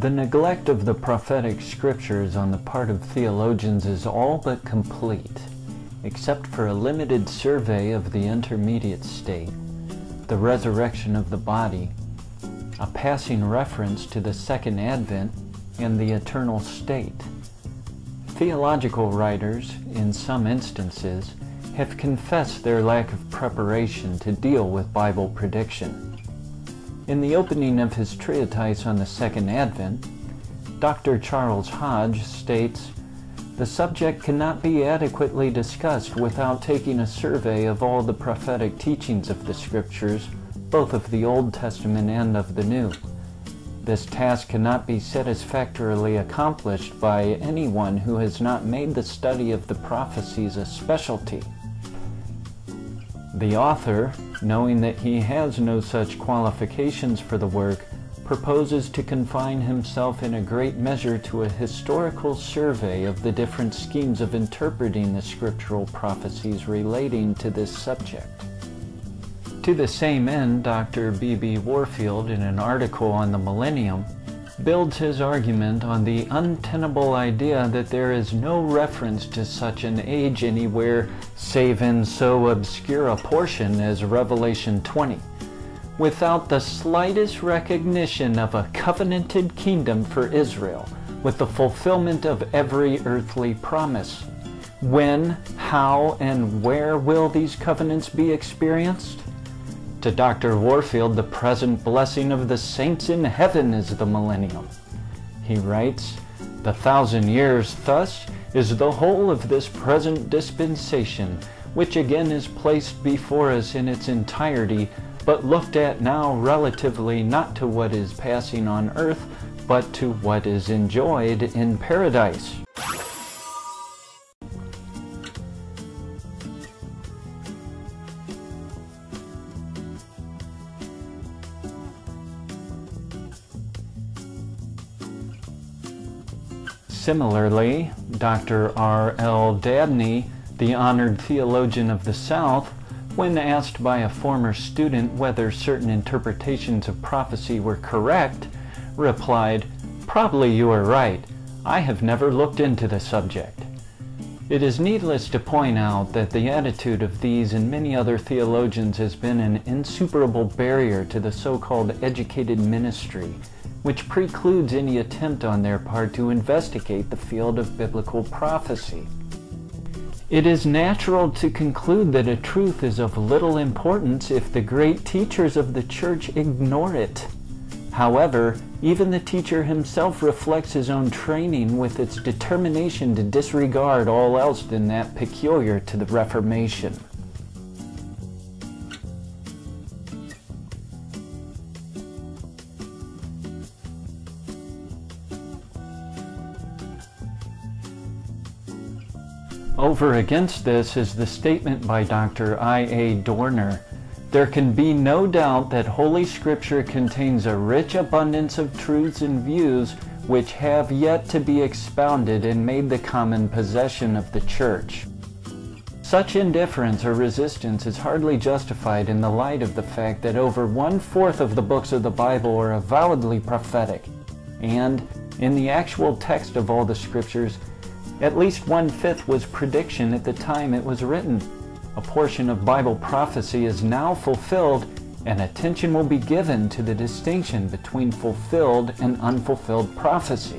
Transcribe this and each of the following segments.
The neglect of the prophetic scriptures on the part of theologians is all but complete, except for a limited survey of the intermediate state, the resurrection of the body, a passing reference to the second advent, and the eternal state. Theological writers, in some instances, have confessed their lack of preparation to deal with Bible prediction. In the opening of his treatise on the Second Advent, Dr. Charles Hodge states, "The subject cannot be adequately discussed without taking a survey of all the prophetic teachings of the Scriptures, both of the Old Testament and of the New. This task cannot be satisfactorily accomplished by anyone who has not made the study of the prophecies a specialty." The author, knowing that he has no such qualifications for the work, proposes to confine himself in a great measure to a historical survey of the different schemes of interpreting the scriptural prophecies relating to this subject. To the same end, Dr. B.B. Warfield, in an article on the millennium, builds his argument on the untenable idea that there is no reference to such an age anywhere save in so obscure a portion as Revelation 20, without the slightest recognition of a covenanted kingdom for Israel, with the fulfillment of every earthly promise. When, how, and where will these covenants be experienced? To Dr. Warfield, the present blessing of the saints in heaven is the millennium. He writes, "The 1,000 years, thus, is the whole of this present dispensation, which again is placed before us in its entirety, but looked at now relatively not to what is passing on earth, but to what is enjoyed in paradise." Similarly, Dr. R. L. Dabney, the honored theologian of the South, when asked by a former student whether certain interpretations of prophecy were correct, replied, "Probably you are right. I have never looked into the subject." It is needless to point out that the attitude of these and many other theologians has been an insuperable barrier to the so-called educated ministry, which precludes any attempt on their part to investigate the field of biblical prophecy. It is natural to conclude that a truth is of little importance if the great teachers of the church ignore it. However, even the teacher himself reflects his own training with its determination to disregard all else than that peculiar to the Reformation. Over against this is the statement by Dr. I.A. Dorner, "There can be no doubt that Holy Scripture contains a rich abundance of truths and views which have yet to be expounded and made the common possession of the Church. Such indifference or resistance is hardly justified in the light of the fact that over 1/4 of the books of the Bible are avowedly prophetic, and, in the actual text of all the Scriptures, at least 1/5 was prediction at the time it was written. A portion of Bible prophecy is now fulfilled, and attention will be given to the distinction between fulfilled and unfulfilled prophecy."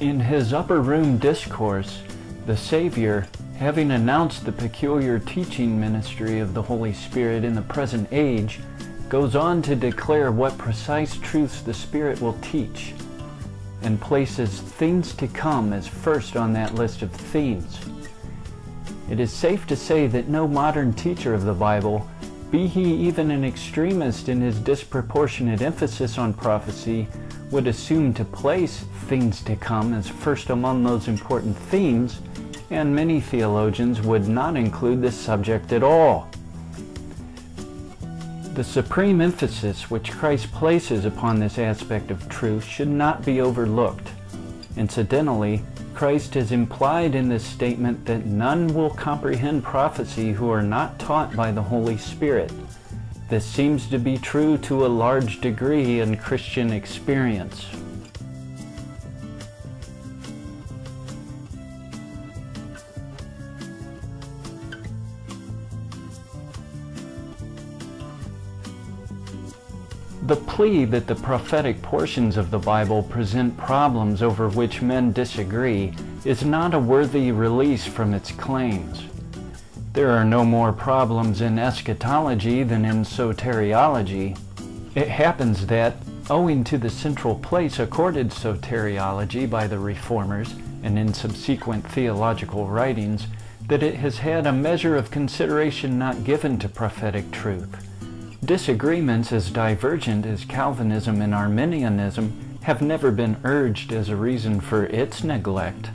In his upper room discourse, the Savior, having announced the peculiar teaching ministry of the Holy Spirit in the present age, goes on to declare what precise truths the Spirit will teach, and places things to come as first on that list of themes. It is safe to say that no modern teacher of the Bible, be he even an extremist in his disproportionate emphasis on prophecy, would assume to place things to come as first among those important themes, and many theologians would not include this subject at all. The supreme emphasis which Christ places upon this aspect of truth should not be overlooked. Incidentally, Christ is implied in this statement that none will comprehend prophecy who are not taught by the Holy Spirit. This seems to be true to a large degree in Christian experience. The plea that the prophetic portions of the Bible present problems over which men disagree is not a worthy release from its claims. There are no more problems in eschatology than in soteriology. It happens that, owing to the central place accorded soteriology by the Reformers and in subsequent theological writings, that it has had a measure of consideration not given to prophetic truth. Disagreements as divergent as Calvinism and Arminianism have never been urged as a reason for its neglect.